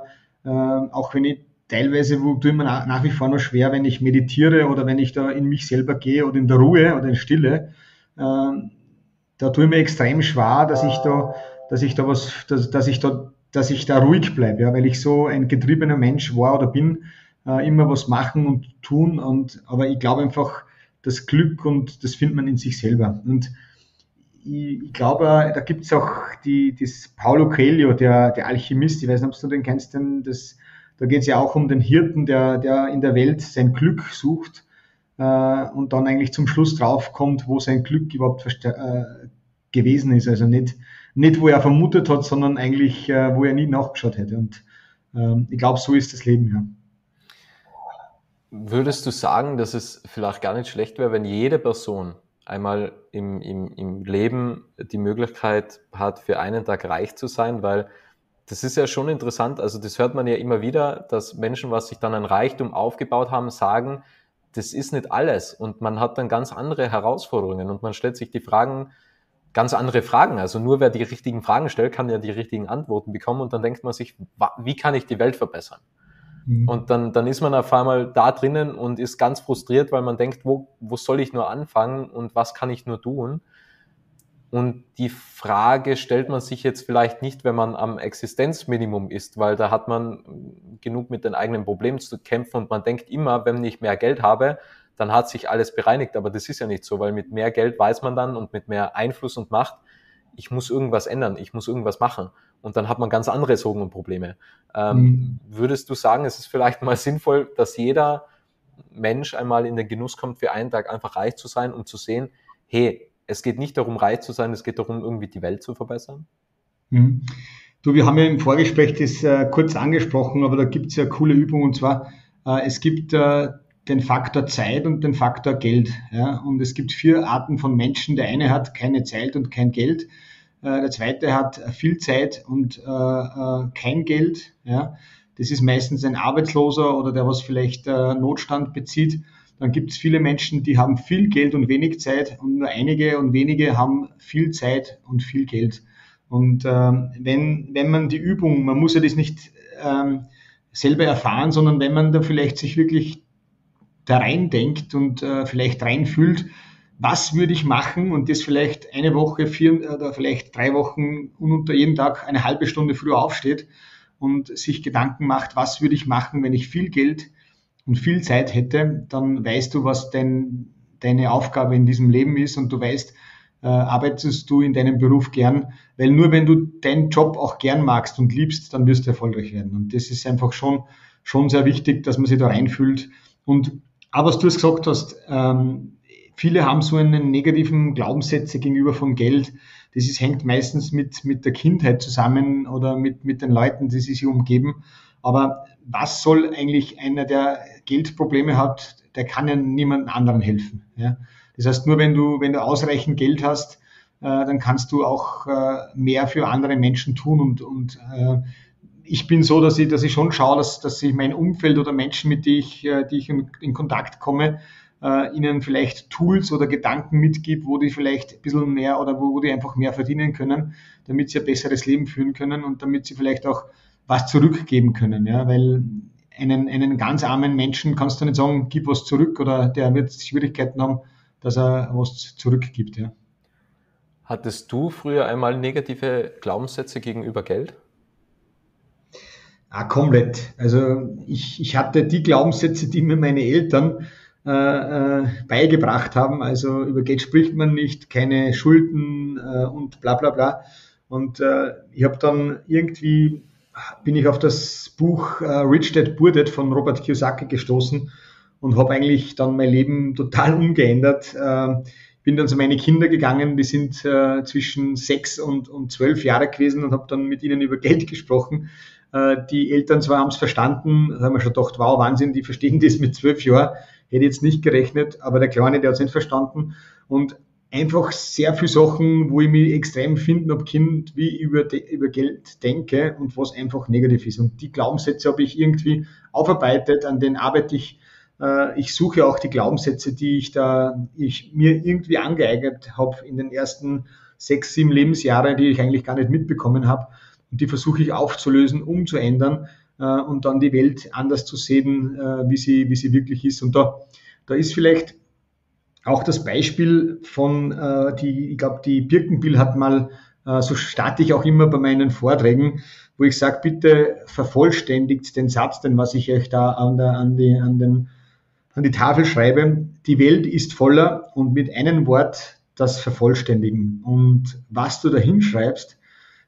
äh, auch wenn ich teilweise, wo tue ich mir nach, nach wie vor noch schwer, wenn ich meditiere oder wenn ich da in mich selber gehe oder in der Ruhe oder in Stille, äh, da tue ich mir extrem schwer, dass ich da, dass ich da was, dass, dass ich da dass ich da ruhig bleibe, ja, weil ich so ein getriebener Mensch war oder bin, äh, immer was machen und tun. Und, aber ich glaube einfach, das Glück und das findet man in sich selber. Und ich, ich glaube, da gibt es auch die, das Paulo Coelho, der, der Alchemist, ich weiß nicht, ob du den kennst, denn das, da geht es ja auch um den Hirten, der, der in der Welt sein Glück sucht äh, und dann eigentlich zum Schluss drauf kommt, wo sein Glück überhaupt verste- äh, gewesen ist, also nicht Nicht, wo er vermutet hat, sondern eigentlich, äh, wo er nie nachgeschaut hätte. Und ähm, ich glaube, so ist das Leben, ja. Würdest du sagen, dass es vielleicht gar nicht schlecht wäre, wenn jede Person einmal im, im, im Leben die Möglichkeit hat, für einen Tag reich zu sein? Weil das ist ja schon interessant, also das hört man ja immer wieder, dass Menschen, was sich dann an Reichtum aufgebaut haben, sagen, das ist nicht alles. Und man hat dann ganz andere Herausforderungen und man stellt sich die Fragen, ganz andere Fragen. Also nur wer die richtigen Fragen stellt, kann ja die richtigen Antworten bekommen und dann denkt man sich, wie kann ich die Welt verbessern? Mhm. Und dann, dann ist man auf einmal da drinnen und ist ganz frustriert, weil man denkt, wo, wo soll ich nur anfangen und was kann ich nur tun? Und die Frage stellt man sich jetzt vielleicht nicht, wenn man am Existenzminimum ist, weil da hat man genug mit den eigenen Problemen zu kämpfen und man denkt immer, wenn ich mehr Geld habe, dann hat sich alles bereinigt, aber das ist ja nicht so, weil mit mehr Geld weiß man dann und mit mehr Einfluss und Macht, ich muss irgendwas ändern, ich muss irgendwas machen und dann hat man ganz andere Sorgen und Probleme. Ähm, mhm. Würdest du sagen, es ist vielleicht mal sinnvoll, dass jeder Mensch einmal in den Genuss kommt, für einen Tag einfach reich zu sein, um zu sehen, hey, es geht nicht darum, reich zu sein, es geht darum, irgendwie die Welt zu verbessern? Mhm. Du, wir haben ja im Vorgespräch das äh, kurz angesprochen, aber da gibt es ja coole Übungen und zwar, äh, es gibt äh, den Faktor Zeit und den Faktor Geld. Ja. Und es gibt vier Arten von Menschen. Der eine hat keine Zeit und kein Geld. Äh, der zweite hat viel Zeit und äh, äh, kein Geld. Ja. Das ist meistens ein Arbeitsloser oder der, was vielleicht äh, Notstand bezieht. Dann gibt es viele Menschen, die haben viel Geld und wenig Zeit und nur einige und wenige haben viel Zeit und viel Geld. Und äh, wenn, wenn man die Übung, man muss ja das nicht äh, selber erfahren, sondern wenn man da vielleicht sich wirklich da reindenkt und äh, vielleicht reinfühlt, was würde ich machen und das vielleicht eine Woche, vier oder vielleicht drei Wochen und unter jeden Tag eine halbe Stunde früher aufsteht und sich Gedanken macht, was würde ich machen, wenn ich viel Geld und viel Zeit hätte, dann weißt du, was dein, deine Aufgabe in diesem Leben ist und du weißt, äh, arbeitest du in deinem Beruf gern, weil nur wenn du deinen Job auch gern magst und liebst, dann wirst du erfolgreich werden und das ist einfach schon, schon sehr wichtig, dass man sich da reinfühlt und aber was du es gesagt hast, viele haben so einen negativen Glaubenssätze gegenüber vom Geld. Das ist, hängt meistens mit, mit der Kindheit zusammen oder mit, mit den Leuten, die sie sich umgeben. Aber was soll eigentlich einer, der Geldprobleme hat, der kann ja niemand anderen helfen. Ja? Das heißt, nur wenn du, wenn du ausreichend Geld hast, äh, dann kannst du auch äh, mehr für andere Menschen tun. Und, und äh, ich bin so, dass ich, dass ich schon schaue, dass, dass ich mein Umfeld oder Menschen, mit denen ich, äh, die ich in, in Kontakt komme, äh, ihnen vielleicht Tools oder Gedanken mitgebe, wo die vielleicht ein bisschen mehr oder wo, wo die einfach mehr verdienen können, damit sie ein besseres Leben führen können und damit sie vielleicht auch was zurückgeben können. Ja? Weil einen, einen ganz armen Menschen kannst du nicht sagen, gib was zurück, oder der wird Schwierigkeiten haben, dass er was zurückgibt. Ja. Hattest du früher einmal negative Glaubenssätze gegenüber Geld? Ah, komplett. Also ich, ich hatte die Glaubenssätze, die mir meine Eltern äh, äh, beigebracht haben. Also über Geld spricht man nicht, keine Schulden äh, und bla bla bla. Und äh, ich habe dann irgendwie... bin ich auf das Buch äh, Rich Dad Poor Dad von Robert Kiyosaki gestoßen und habe eigentlich dann mein Leben total umgeändert. Äh, bin dann zu meinen Kindern gegangen, die sind äh, zwischen sechs und, und zwölf Jahre gewesen, und habe dann mit ihnen über Geld gesprochen. Äh, die Eltern zwar haben es verstanden, da haben wir schon gedacht, wow, Wahnsinn, die verstehen das mit zwölf Jahren, hätte jetzt nicht gerechnet, aber der Kleine, der hat es nicht verstanden. Und einfach sehr viele Sachen, wo ich mich extrem finden habe, Kind, wie ich über, de, über Geld denke und was einfach negativ ist. Und die Glaubenssätze habe ich irgendwie aufarbeitet, an denen arbeite ich. Äh, ich suche auch die Glaubenssätze, die ich da ich mir irgendwie angeeignet habe in den ersten sechs, sieben Lebensjahren, die ich eigentlich gar nicht mitbekommen habe. Und die versuche ich aufzulösen, umzuändern äh, und dann die Welt anders zu sehen, äh, wie sie, wie sie wirklich ist. Und da, da ist vielleicht... auch das Beispiel von, äh, die, ich glaube, die Birkenbihl hat mal, äh, so starte ich auch immer bei meinen Vorträgen, wo ich sage, bitte vervollständigt den Satz, den was ich euch da an, der, an, die, an, den, an die Tafel schreibe. Die Welt ist voller, und mit einem Wort das vervollständigen. Und was du da hinschreibst,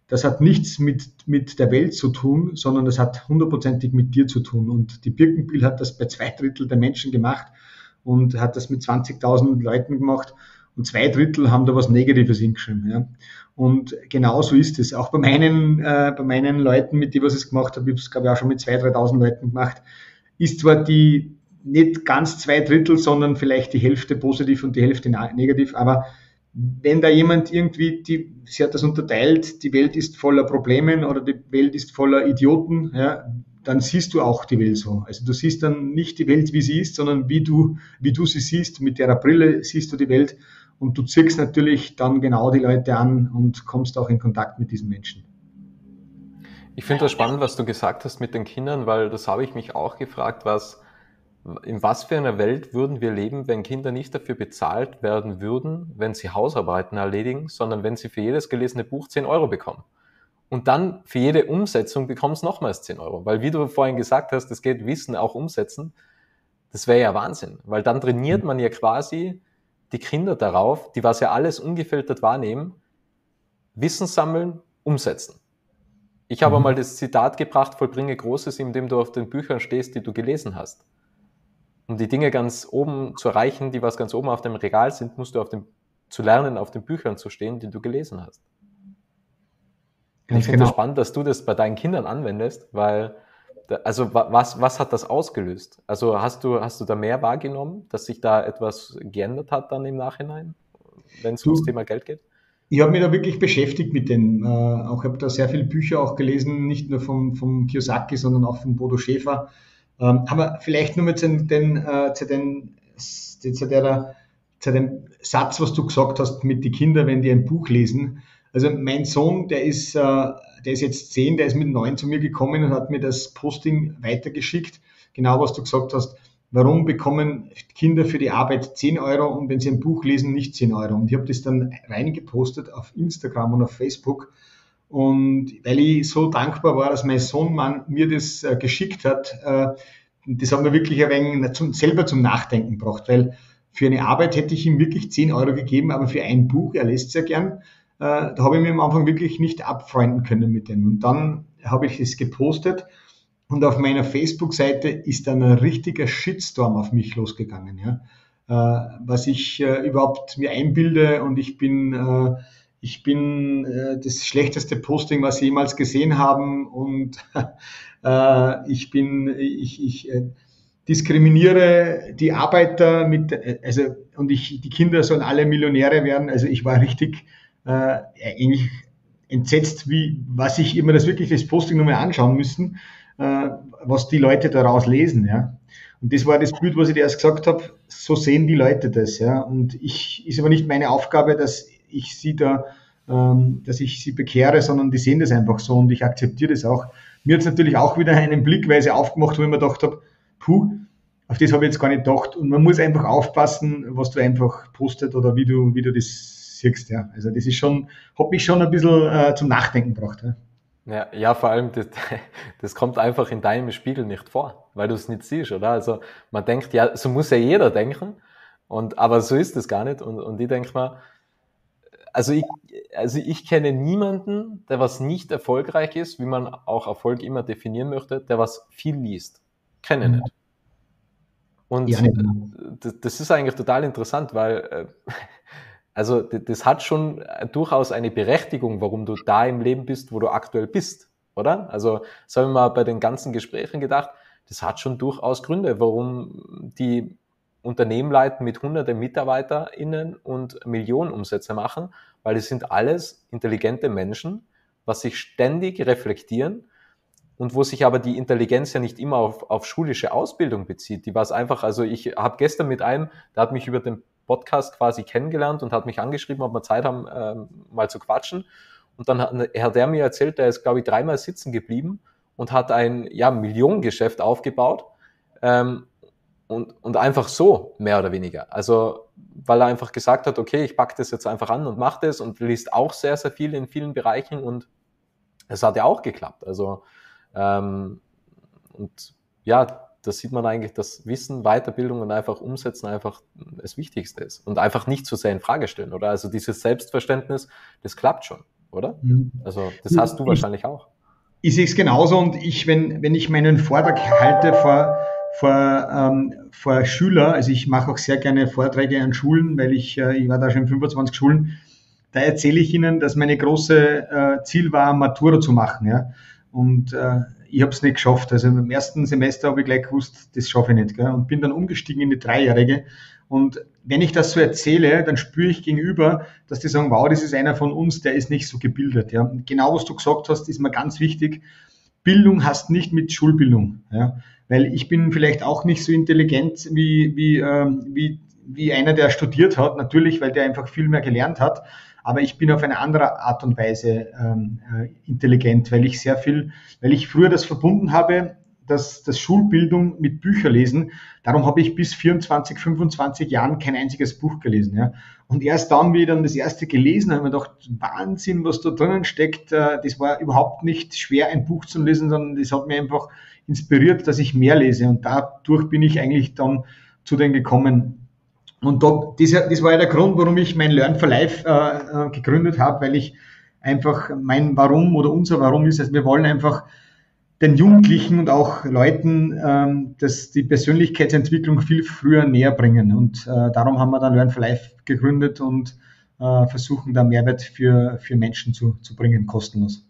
das hat nichts mit, mit der Welt zu tun, sondern das hat hundertprozentig mit dir zu tun. Und die Birkenbihl hat das bei zwei Drittel der Menschen gemacht. Und hat das mit zwanzigtausend Leuten gemacht, und zwei Drittel haben da was Negatives hingeschrieben. Ja. Und genau so ist es. Auch bei meinen, äh, bei meinen Leuten, mit denen was ich gemacht habe, ich habe es, glaube ich, auch schon mit zweitausend, dreitausend Leuten gemacht, ist zwar die nicht ganz zwei Drittel, sondern vielleicht die Hälfte positiv und die Hälfte negativ, aber wenn da jemand irgendwie, die, sie hat das unterteilt, die Welt ist voller Problemen oder die Welt ist voller Idioten, ja, dann siehst du auch die Welt so. Also du siehst dann nicht die Welt, wie sie ist, sondern wie du, wie du sie siehst, mit der Brille siehst du die Welt, und du ziehst natürlich dann genau die Leute an und kommst auch in Kontakt mit diesen Menschen. Ich finde das spannend, was du gesagt hast mit den Kindern, weil das habe ich mich auch gefragt, was, in was für einer Welt würden wir leben, wenn Kinder nicht dafür bezahlt werden würden, wenn sie Hausarbeiten erledigen, sondern wenn sie für jedes gelesene Buch zehn Euro bekommen. Und dann für jede Umsetzung bekommst du nochmals zehn Euro. Weil, wie du vorhin gesagt hast, es geht Wissen auch umsetzen. Das wäre ja Wahnsinn. Weil dann trainiert man ja quasi die Kinder darauf, die was ja alles ungefiltert wahrnehmen, Wissen sammeln, umsetzen. Ich habe mal das Zitat gebracht, vollbringe Großes, indem du auf den Büchern stehst, die du gelesen hast. Um die Dinge ganz oben zu erreichen, die was ganz oben auf dem Regal sind, musst du auf dem, zu lernen, auf den Büchern zu stehen, die du gelesen hast. Ich finde es spannend, dass du das bei deinen Kindern anwendest, weil, also was, was hat das ausgelöst? Also hast du, hast du da mehr wahrgenommen, dass sich da etwas geändert hat dann im Nachhinein, wenn es ums Thema Geld geht? Ich habe mich da wirklich beschäftigt mit dem. Auch habe da sehr viele Bücher auch gelesen, nicht nur vom, vom Kiyosaki, sondern auch von Bodo Schäfer. Aber vielleicht nur mal zu, den, zu, den, zu, der, zu dem Satz, was du gesagt hast mit den Kindern, wenn die ein Buch lesen. Also mein Sohn, der ist, der ist jetzt zehn, der ist mit neun zu mir gekommen und hat mir das Posting weitergeschickt. Genau, was du gesagt hast. Warum bekommen Kinder für die Arbeit zehn Euro und wenn sie ein Buch lesen, nicht zehn Euro? Und ich habe das dann reingepostet auf Instagram und auf Facebook. Und weil ich so dankbar war, dass mein Sohn Mann mir das geschickt hat, das hat mir wirklich ein wenig selber zum Nachdenken gebracht. Weil für eine Arbeit hätte ich ihm wirklich zehn Euro gegeben, aber für ein Buch, er lässt es ja gern, da habe ich mich am Anfang wirklich nicht abfreunden können mit dem. Und dann habe ich es gepostet und auf meiner Facebook-Seite ist dann ein richtiger Shitstorm auf mich losgegangen. Ja. Was ich überhaupt mir einbilde, und ich bin, ich bin das schlechteste Posting, was sie jemals gesehen haben, und ich bin, ich, ich, diskriminiere die Arbeiter mit, also, und ich, die Kinder sollen alle Millionäre werden. Also ich war richtig äh, eigentlich entsetzt, wie, was ich immer das wirklich das Posting nochmal anschauen müssen, äh, was die Leute daraus lesen, ja. Und das war das Bild, was ich dir erst gesagt habe, so sehen die Leute das, ja. Und ich, ist aber nicht meine Aufgabe, dass ich sie da, ähm, dass ich sie bekehre, sondern die sehen das einfach so und ich akzeptiere das auch. Mir hat es natürlich auch wieder einen Blickweise aufgemacht, wo ich mir gedacht habe, puh, auf das habe ich jetzt gar nicht gedacht. Und man muss einfach aufpassen, was du einfach postet oder wie du, wie du das siehst. Ja. Also das ist schon, hat mich schon ein bisschen äh, zum Nachdenken gebracht. Ja, ja, ja vor allem, das, das kommt einfach in deinem Spiegel nicht vor, weil du es nicht siehst, oder? Also man denkt, ja, so muss ja jeder denken, und, aber so ist es gar nicht. Und, und ich denke mal, also ich, also ich kenne niemanden, der was nicht erfolgreich ist, wie man auch Erfolg immer definieren möchte, der was viel liest. Kenne nicht. Und ja, das, das ist eigentlich total interessant, weil also das hat schon durchaus eine Berechtigung, warum du da im Leben bist, wo du aktuell bist, oder? Also das habe ich mal bei den ganzen Gesprächen gedacht, das hat schon durchaus Gründe, warum die Unternehmen leiten mit hunderten MitarbeiterInnen und Millionen Umsätze machen, weil es sind alles intelligente Menschen, was sich ständig reflektieren. Und wo sich aber die Intelligenz ja nicht immer auf, auf schulische Ausbildung bezieht. Die war es einfach, also ich habe gestern mit einem, der hat mich über den Podcast quasi kennengelernt und hat mich angeschrieben, ob wir Zeit haben, ähm, mal zu quatschen. Und dann hat, hat er mir erzählt, der ist, glaube ich, dreimal sitzen geblieben und hat ein ja, Millionengeschäft aufgebaut. Ähm, und, und einfach so, mehr oder weniger. Also, weil er einfach gesagt hat, okay, ich packe das jetzt einfach an und mache das und liest auch sehr, sehr viel in vielen Bereichen. Und es hat ja auch geklappt. Also, Ähm, und ja, das sieht man eigentlich, dass Wissen, Weiterbildung und einfach Umsetzen einfach das Wichtigste ist und einfach nicht zu sehr in Frage stellen, oder? Also dieses Selbstverständnis, das klappt schon, oder? Also das hast du wahrscheinlich auch. Ich, ich sehe es genauso, und ich, wenn, wenn ich meinen Vortrag halte vor, vor, ähm, vor Schüler, also ich mache auch sehr gerne Vorträge an Schulen, weil ich, äh, ich war da schon in fünfundzwanzig Schulen, da erzähle ich ihnen, dass meine große äh, Ziel war, Matura zu machen, ja. Und äh, ich habe es nicht geschafft. Also im ersten Semester habe ich gleich gewusst, das schaffe ich nicht. Gell? Und bin dann umgestiegen in die Dreijährige. Und wenn ich das so erzähle, dann spüre ich gegenüber, dass die sagen, wow, das ist einer von uns, der ist nicht so gebildet. Ja? Und genau, was du gesagt hast, ist mir ganz wichtig. Bildung hast nicht mit Schulbildung. Ja? Weil ich bin vielleicht auch nicht so intelligent wie, wie, ähm, wie, wie einer, der studiert hat. Natürlich, weil der einfach viel mehr gelernt hat. Aber ich bin auf eine andere Art und Weise ähm, intelligent, weil ich sehr viel, weil ich früher das verbunden habe, dass das Schulbildung mit Bücherlesen. Darum habe ich bis vierundzwanzig, fünfundzwanzig Jahren kein einziges Buch gelesen. Ja. Und erst dann, wie ich dann das erste gelesen habe, habe ich mir gedacht, Wahnsinn, was da drinnen steckt. Das war überhaupt nicht schwer, ein Buch zu lesen, sondern das hat mich einfach inspiriert, dass ich mehr lese. Und dadurch bin ich eigentlich dann zu denen gekommen. Und dort, das, das war ja der Grund, warum ich mein Learn for Life äh, gegründet habe, weil ich einfach mein Warum oder unser Warum ist, also wir wollen einfach den Jugendlichen und auch Leuten ähm, das, die Persönlichkeitsentwicklung viel früher näher bringen. Und äh, darum haben wir dann Learn for Life gegründet und äh, versuchen da Mehrwert für, für Menschen zu, zu bringen, kostenlos.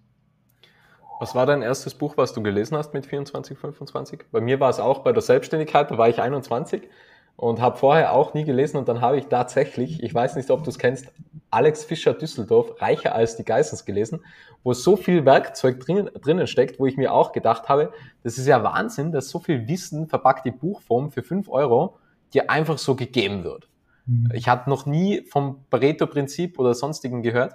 Was war dein erstes Buch, was du gelesen hast mit vierundzwanzig, fünfundzwanzig? Bei mir war es auch bei der Selbstständigkeit, da war ich einundzwanzig. Und habe vorher auch nie gelesen, und dann habe ich tatsächlich, ich weiß nicht, ob du es kennst, Alex Fischer Düsseldorf, Reicher als die Geissens gelesen, wo so viel Werkzeug drinnen, drinnen steckt, wo ich mir auch gedacht habe, das ist ja Wahnsinn, dass so viel Wissen verpackt in Buchform für fünf Euro dir einfach so gegeben wird. Mhm. Ich habe noch nie vom Pareto-Prinzip oder sonstigen gehört,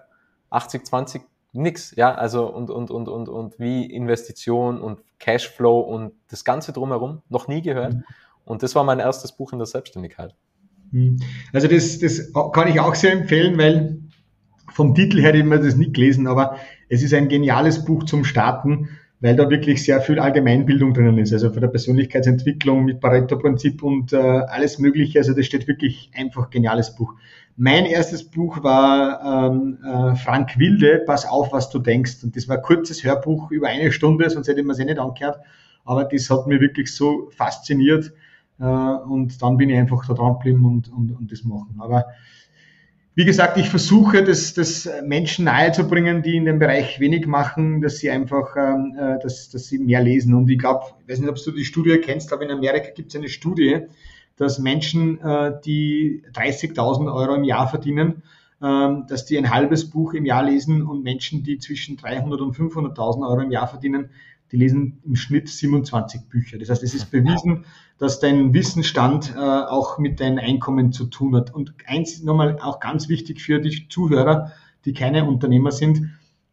achtzig zwanzig, nix, ja, also und, und, und, und, und wie Investition und Cashflow und das Ganze drumherum, noch nie gehört. Mhm. Und das war mein erstes Buch in der Selbstständigkeit. Also das, das kann ich auch sehr empfehlen, weil vom Titel her hätte ich mir das nicht gelesen, aber es ist ein geniales Buch zum Starten, weil da wirklich sehr viel Allgemeinbildung drinnen ist. Also von der Persönlichkeitsentwicklung mit Pareto-Prinzip und äh, alles Mögliche. Also das steht wirklich einfach geniales Buch. Mein erstes Buch war ähm, äh, Frank Wilde, Pass auf, was du denkst. Und das war ein kurzes Hörbuch über eine Stunde, sonst hätte ich mir es eh nicht angehört. Aber das hat mir wirklich so fasziniert. Und dann bin ich einfach da dran geblieben und, und, und das machen. Aber Wie gesagt, ich versuche, das, das Menschen nahezubringen, die in dem Bereich wenig machen, dass sie einfach, äh, dass, dass sie mehr lesen. Und ich glaube, ich weiß nicht, ob du die Studie kennst, aber in Amerika gibt es eine Studie, dass Menschen, äh, die dreißigtausend Euro im Jahr verdienen, äh, dass die ein halbes Buch im Jahr lesen, und Menschen, die zwischen dreihunderttausend und fünfhunderttausend Euro im Jahr verdienen, die lesen im Schnitt siebenundzwanzig Bücher. Das heißt, es ist bewiesen, dass dein Wissensstand äh, auch mit deinem Einkommen zu tun hat. Und eins nochmal auch ganz wichtig für die Zuhörer, die keine Unternehmer sind: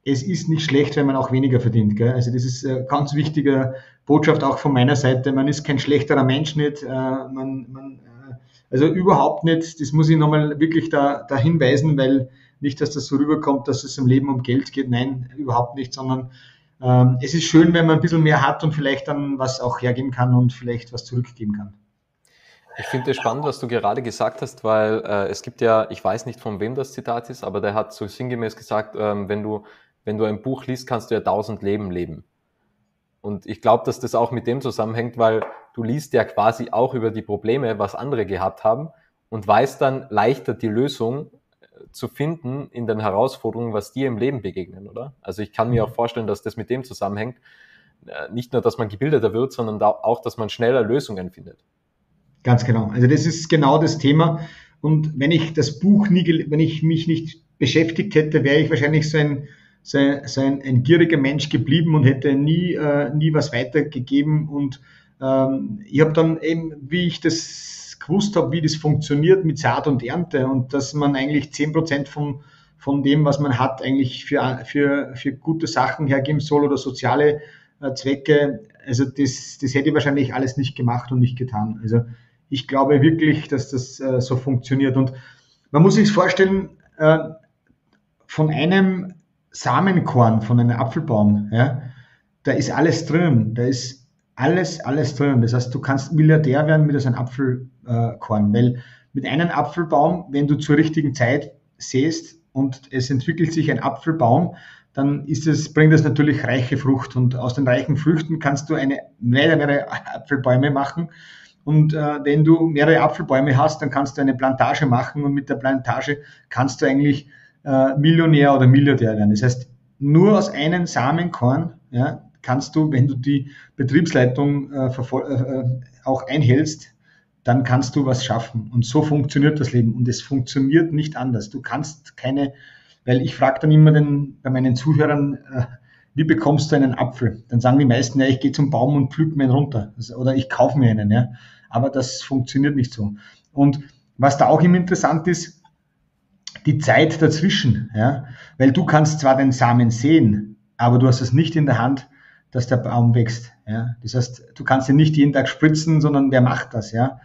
Es ist nicht schlecht, wenn man auch weniger verdient. Gell? Also das ist eine ganz wichtige Botschaft auch von meiner Seite. Man ist kein schlechterer Mensch nicht. Äh, man, man, äh, also überhaupt nicht. Das muss ich nochmal wirklich da, da hinweisen, weil nicht, dass das so rüberkommt, dass es im Leben um Geld geht. Nein, überhaupt nicht, sondern es ist schön, wenn man ein bisschen mehr hat und vielleicht dann was auch hergeben kann und vielleicht was zurückgeben kann. Ich finde es spannend, was du gerade gesagt hast, weil äh, es gibt ja, ich weiß nicht, von wem das Zitat ist, aber der hat so sinngemäß gesagt, ähm, wenn du, wenn du ein Buch liest, kannst du ja tausend Leben leben. Und ich glaube, dass das auch mit dem zusammenhängt, weil du liest ja quasi auch über die Probleme, was andere gehabt haben, und weißt dann leichter die Lösung zu finden in den Herausforderungen, was dir im Leben begegnen, oder? Also ich kann mir auch vorstellen, dass das mit dem zusammenhängt. Nicht nur, dass man gebildeter wird, sondern auch, dass man schneller Lösungen findet. Ganz genau. Also das ist genau das Thema. Und wenn ich das Buch nie, wenn ich mich nicht beschäftigt hätte, wäre ich wahrscheinlich so ein, so ein, so ein, ein gieriger Mensch geblieben und hätte nie, äh, nie was weitergegeben. Und ähm, ich habe dann eben, wie ich das gewusst habe, wie das funktioniert mit Saat und Ernte, und dass man eigentlich zehn Prozent von, von dem, was man hat, eigentlich für, für, für gute Sachen hergeben soll oder soziale äh, Zwecke. Also das, das hätte ich wahrscheinlich alles nicht gemacht und nicht getan. Also ich glaube wirklich, dass das äh, so funktioniert. Und man muss sich vorstellen, äh, von einem Samenkorn, von einem Apfelbaum, ja, da ist alles drin, da ist Alles, alles drin. Das heißt, du kannst Milliardär werden mit einem Apfelkorn, weil mit einem Apfelbaum, wenn du zur richtigen Zeit säst und es entwickelt sich ein Apfelbaum, dann ist es, bringt es natürlich reiche Frucht, und aus den reichen Früchten kannst du eine, mehrere Apfelbäume machen, und äh, wenn du mehrere Apfelbäume hast, dann kannst du eine Plantage machen, und mit der Plantage kannst du eigentlich äh, Millionär oder Milliardär werden. Das heißt, nur aus einem Samenkorn, ja, kannst du, wenn du die Betriebsleitung äh, äh, auch einhältst, dann kannst du was schaffen. Und so funktioniert das Leben. Und es funktioniert nicht anders. Du kannst keine, weil ich frage dann immer den, bei meinen Zuhörern, äh, wie bekommst du einen Apfel? Dann sagen die meisten, ja, ich gehe zum Baum und pflück mir einen runter. Also, oder ich kaufe mir einen. Ja. Aber das funktioniert nicht so. Und was da auch immer interessant ist, die Zeit dazwischen. Ja. Weil du kannst zwar den Samen sehen, aber du hast es nicht in der Hand, dass der Baum wächst. Ja. Das heißt, du kannst ihn nicht jeden Tag spritzen, sondern wer macht das? Ja?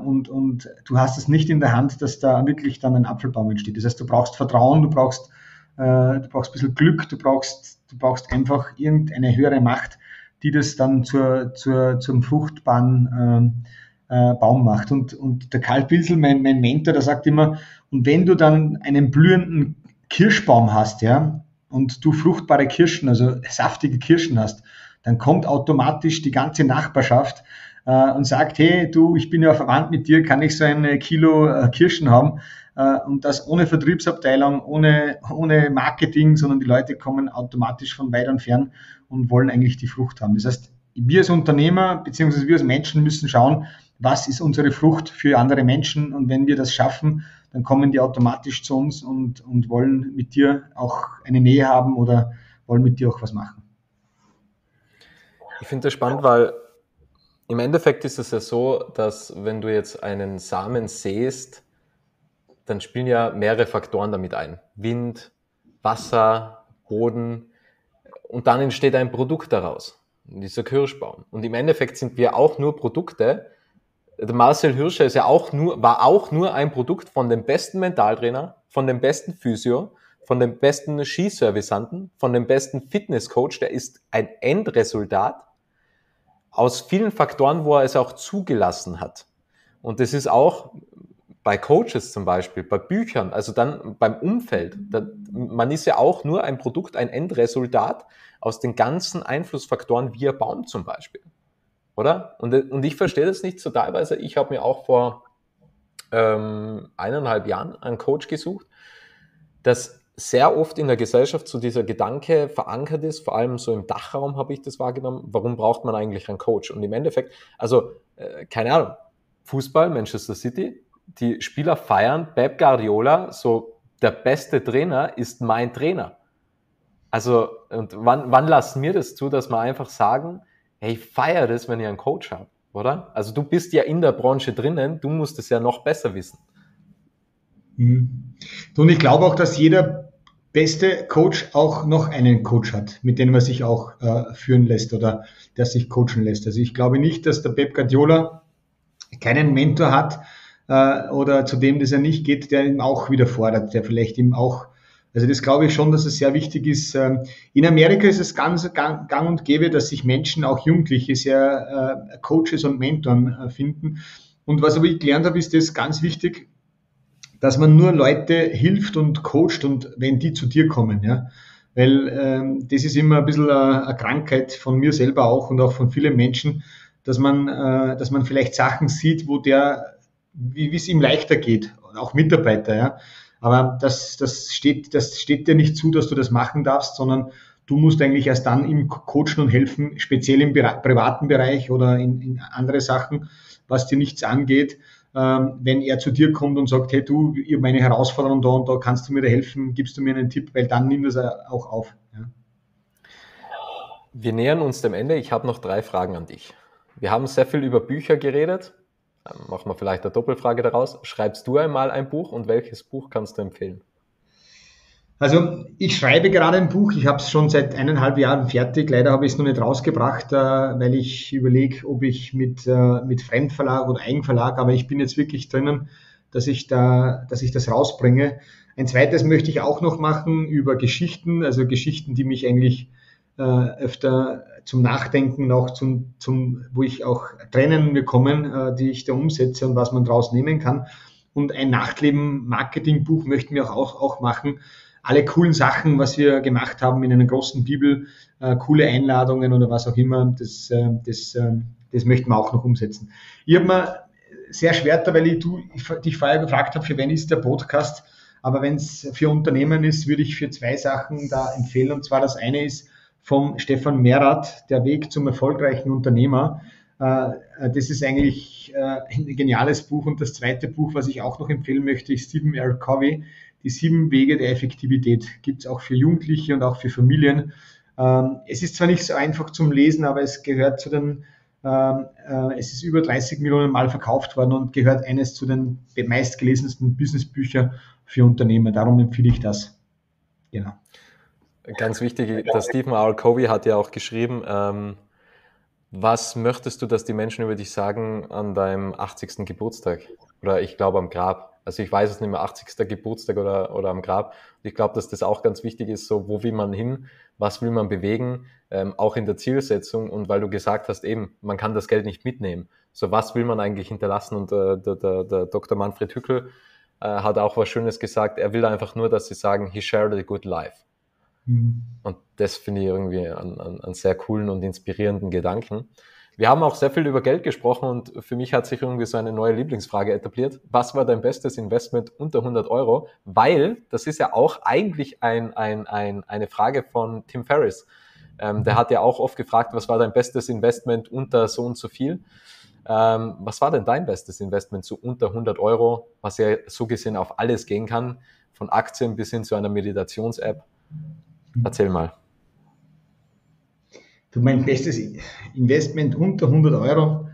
Und, und du hast es nicht in der Hand, dass da wirklich dann ein Apfelbaum entsteht. Das heißt, du brauchst Vertrauen, du brauchst, du brauchst ein bisschen Glück, du brauchst, du brauchst einfach irgendeine höhere Macht, die das dann zur, zur, zum fruchtbaren äh, Baum macht. Und, und der Karl Pinsel, mein, mein Mentor, der sagt immer, und wenn du dann einen blühenden Kirschbaum hast, ja, und du fruchtbare Kirschen, also saftige Kirschen hast, dann kommt automatisch die ganze Nachbarschaft äh, und sagt, hey, du, ich bin ja verwandt mit dir, kann ich so ein Kilo äh, Kirschen haben? Äh, und das ohne Vertriebsabteilung, ohne, ohne Marketing, sondern die Leute kommen automatisch von weit und fern und wollen eigentlich die Frucht haben. Das heißt, wir als Unternehmer bzw. wir als Menschen müssen schauen, was ist unsere Frucht für andere Menschen, und wenn wir das schaffen, dann kommen die automatisch zu uns und, und wollen mit dir auch eine Nähe haben oder wollen mit dir auch was machen. Ich finde das spannend, weil im Endeffekt ist es ja so, dass wenn du jetzt einen Samen säst, dann spielen ja mehrere Faktoren damit ein. Wind, Wasser, Boden, und dann entsteht ein Produkt daraus, dieser Kirschbaum. Und im Endeffekt sind wir auch nur Produkte. Der Marcel Hirscher ist ja auch nur, war auch nur ein Produkt von dem besten Mentaltrainer, von dem besten Physio, von dem besten Skiservisanten, von dem besten Fitnesscoach. Der ist ein Endresultat aus vielen Faktoren, wo er es auch zugelassen hat. Und das ist auch bei Coaches zum Beispiel, bei Büchern, also dann beim Umfeld. Man ist ja auch nur ein Produkt, ein Endresultat aus den ganzen Einflussfaktoren, wie ein Baum zum Beispiel. Oder? Und, und ich verstehe das nicht so teilweise. Ich habe mir auch vor ähm, eineinhalb Jahren einen Coach gesucht, dass sehr oft in der Gesellschaft so dieser Gedanke verankert ist, vor allem so im Dachraum habe ich das wahrgenommen, warum braucht man eigentlich einen Coach? Und im Endeffekt, also, äh, keine Ahnung, Fußball, Manchester City, die Spieler feiern, Pep Guardiola, so der beste Trainer ist mein Trainer. Also, und wann, wann lassen wir das zu, dass wir einfach sagen, hey, ich feiere das, wenn ich einen Coach habe, oder? Also du bist ja in der Branche drinnen, du musst es ja noch besser wissen. Und ich glaube auch, dass jeder beste Coach auch noch einen Coach hat, mit dem er sich auch äh, führen lässt oder der sich coachen lässt. Also ich glaube nicht, dass der Pep Guardiola keinen Mentor hat äh, oder zu dem, dass er nicht geht, der ihn auch wieder fordert, der vielleicht ihm auch, also das glaube ich schon, dass es sehr wichtig ist. Ähm, in Amerika ist es ganz gang, gang und gäbe, dass sich Menschen, auch Jugendliche, sehr äh, Coaches und Mentoren äh, finden. Und was aber ich gelernt habe, ist das ganz wichtig, dass man nur Leute hilft und coacht und wenn die zu dir kommen, ja, weil ähm, das ist immer ein bisschen eine Krankheit von mir selber auch und auch von vielen Menschen, dass man, äh, dass man vielleicht Sachen sieht, wo der, wie es ihm leichter geht, auch Mitarbeiter, ja, aber das, das steht, das steht dir nicht zu, dass du das machen darfst, sondern du musst eigentlich erst dann ihm coachen und helfen, speziell im privaten Bereich oder in, in andere Sachen, was dir nichts angeht. Wenn er zu dir kommt und sagt, hey du, ich habe meine Herausforderung da und da, kannst du mir da helfen, gibst du mir einen Tipp, weil dann nimm das auch auf. Ja. Wir nähern uns dem Ende. Ich habe noch drei Fragen an dich. Wir haben sehr viel über Bücher geredet. Dann machen wir vielleicht eine Doppelfrage daraus. Schreibst du einmal ein Buch und welches Buch kannst du empfehlen? Also ich schreibe gerade ein Buch. Ich habe es schon seit eineinhalb Jahren fertig. Leider habe ich es noch nicht rausgebracht, weil ich überlege, ob ich mit, mit Fremdverlag oder Eigenverlag, aber ich bin jetzt wirklich drinnen, dass ich, da, dass ich das rausbringe. Ein zweites möchte ich auch noch machen über Geschichten, also Geschichten, die mich eigentlich öfter zum Nachdenken, auch zum, zum, wo ich auch Tränen bekomme, die ich da umsetze und was man daraus nehmen kann. Und ein Nachtleben-Marketing-Buch möchten wir auch, auch machen. Alle coolen Sachen, was wir gemacht haben in einer großen Bibel, äh, coole Einladungen oder was auch immer, das, äh, das, äh, das möchten wir auch noch umsetzen. Ich habe mir sehr schwer, weil ich du, dich vorher gefragt habe, für wen ist der Podcast, aber wenn es für Unternehmen ist, würde ich für zwei Sachen da empfehlen. Und zwar das eine ist vom Stefan Merath, Der Weg zum erfolgreichen Unternehmer. Äh, das ist eigentlich äh, ein geniales Buch. Und das zweite Buch, was ich auch noch empfehlen möchte, ist Stephen R. Covey, Die Sieben Wege der Effektivität, gibt es auch für Jugendliche und auch für Familien. Ähm, es ist zwar nicht so einfach zum Lesen, aber es gehört zu den, ähm, äh, es ist über dreißig Millionen Mal verkauft worden und gehört eines zu den meistgelesensten Businessbüchern für Unternehmer. Darum empfehle ich das. Genau. Ganz wichtig, der Stephen R. Covey hat ja auch geschrieben, ähm, was möchtest du, dass die Menschen über dich sagen an deinem achtzigsten Geburtstag? Oder ich glaube am Grab. Also ich weiß es nicht mehr, achtzigsten Geburtstag oder, oder am Grab. Und ich glaube, dass das auch ganz wichtig ist, so wo will man hin, was will man bewegen, ähm, auch in der Zielsetzung. Und weil du gesagt hast, eben, man kann das Geld nicht mitnehmen. So was will man eigentlich hinterlassen? Und äh, der, der, der Doktor Manfred Hückel äh, hat auch was Schönes gesagt. Er will einfach nur, dass sie sagen, he shared a good life. Mhm. Und das finde ich irgendwie einen, einen, einen sehr coolen und inspirierenden Gedanken. Wir haben auch sehr viel über Geld gesprochen und für mich hat sich irgendwie so eine neue Lieblingsfrage etabliert. Was war dein bestes Investment unter hundert Euro? Weil, das ist ja auch eigentlich ein, ein, ein, eine Frage von Tim Ferriss. Ähm, der hat ja auch oft gefragt, was war dein bestes Investment unter so und so viel? Ähm, was war denn dein bestes Investment so unter hundert Euro, was ja so gesehen auf alles gehen kann, von Aktien bis hin zu einer Meditations-App? Erzähl mal. Du, mein bestes Investment unter hundert Euro,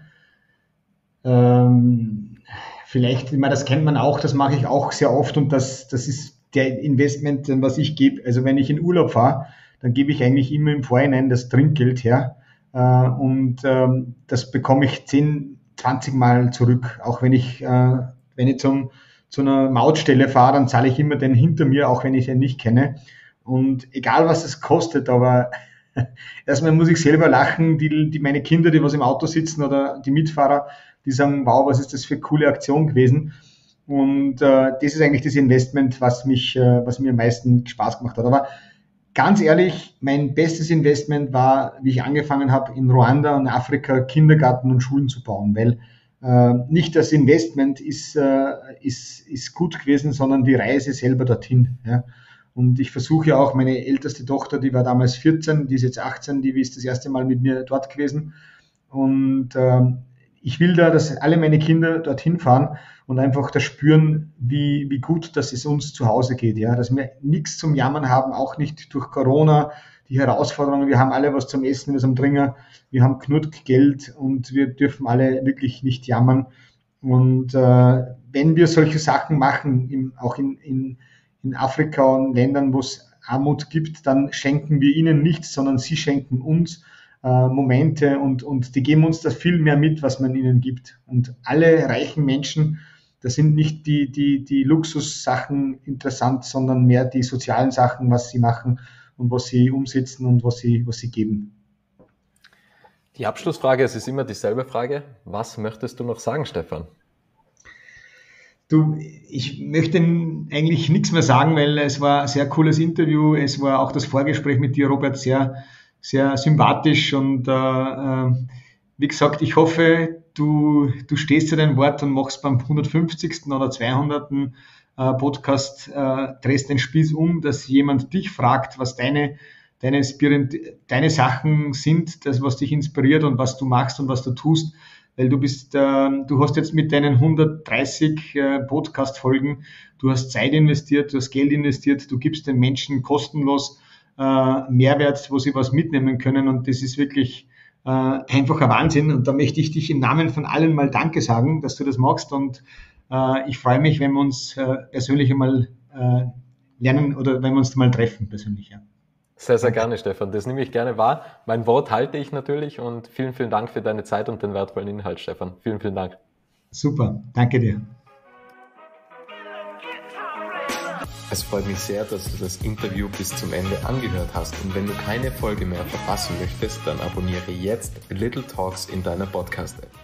ähm, vielleicht, das kennt man auch, das mache ich auch sehr oft und das, das ist der Investment, was ich gebe. Also wenn ich in Urlaub fahre, dann gebe ich eigentlich immer im Vorhinein das Trinkgeld her äh, und ähm, das bekomme ich zehn, zwanzig Mal zurück. Auch wenn ich, äh, wenn ich zum, zu einer Mautstelle fahre, dann zahle ich immer den hinter mir, auch wenn ich den nicht kenne. Und egal, was es kostet, aber erstmal muss ich selber lachen, die, die meine Kinder, die was im Auto sitzen oder die Mitfahrer, die sagen, wow, was ist das für eine coole Aktion gewesen. Und äh, das ist eigentlich das Investment, was, mich, äh, was mir am meisten Spaß gemacht hat. Aber ganz ehrlich, mein bestes Investment war, wie ich angefangen habe, in Ruanda und Afrika Kindergarten und Schulen zu bauen, weil Äh, nicht das Investment ist, äh, ist, ist gut gewesen, sondern die Reise selber dorthin. Ja. Und ich versuche ja auch, meine älteste Tochter, die war damals vierzehn, die ist jetzt achtzehn, die ist das erste Mal mit mir dort gewesen. Und äh, ich will da, dass alle meine Kinder dorthin fahren und einfach da spüren, wie, wie gut, dass es uns zu Hause geht. Ja. Dass wir nichts zum Jammern haben, auch nicht durch Corona, die Herausforderungen. Wir haben alle was zum Essen, was am Trinken, wir haben genug Geld und wir dürfen alle wirklich nicht jammern. Und äh, wenn wir solche Sachen machen, im, auch in, in in Afrika und Ländern, wo es Armut gibt, dann schenken wir ihnen nichts, sondern sie schenken uns äh, Momente und, und die geben uns da viel mehr mit, was man ihnen gibt. Und alle reichen Menschen, das sind nicht die, die, die Luxussachen interessant, sondern mehr die sozialen Sachen, was sie machen und was sie umsetzen und was sie, was sie geben. Die Abschlussfrage, es ist immer dieselbe Frage. Was möchtest du noch sagen, Stefan? Du, ich möchte eigentlich nichts mehr sagen, weil es war ein sehr cooles Interview. Es war auch das Vorgespräch mit dir, Robert, sehr, sehr sympathisch. Und äh, wie gesagt, ich hoffe, du, du stehst zu deinem Wort und machst beim hundertfünfzigsten oder zweihundertsten Podcast, äh, drehst den Spieß um, dass jemand dich fragt, was deine, deine, deine Sachen sind, das, was dich inspiriert und was du machst und was du tust. Weil du bist, äh, du hast jetzt mit deinen hundertdreißig äh, Podcast-Folgen, du hast Zeit investiert, du hast Geld investiert, du gibst den Menschen kostenlos äh, Mehrwert, wo sie was mitnehmen können, und das ist wirklich äh, einfacher Wahnsinn, und da möchte ich dich im Namen von allen mal Danke sagen, dass du das machst, und äh, ich freue mich, wenn wir uns äh, persönlich einmal äh, lernen oder wenn wir uns mal treffen persönlich, ja. Sehr, sehr gerne, Stefan. Das nehme ich gerne wahr. Mein Wort halte ich natürlich, und vielen, vielen Dank für deine Zeit und den wertvollen Inhalt, Stefan. Vielen, vielen Dank. Super, danke dir. Es freut mich sehr, dass du das Interview bis zum Ende angehört hast, und wenn du keine Folge mehr verpassen möchtest, dann abonniere jetzt Little Talks in deiner Podcast-App.